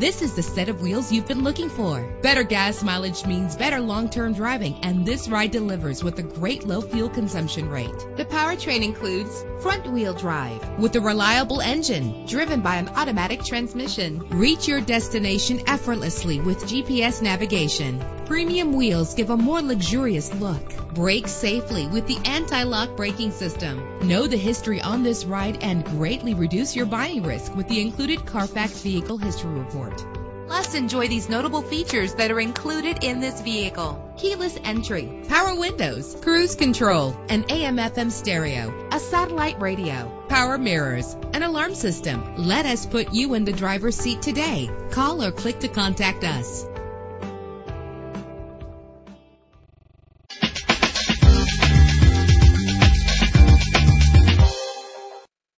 This is the set of wheels you've been looking for. Better gas mileage means better long-term driving, and this ride delivers with a great low fuel consumption rate. The powertrain includes front-wheel drive with a reliable engine driven by an automatic transmission. Reach your destination effortlessly with GPS navigation. Premium wheels give a more luxurious look. Brake safely with the anti-lock braking system. Know the history on this ride and greatly reduce your buying risk with the included Carfax Vehicle History Report. Plus, enjoy these notable features that are included in this vehicle: keyless entry, power windows, cruise control, an AM/FM stereo, a satellite radio, power mirrors, an alarm system. Let us put you in the driver's seat today. Call or click to contact us.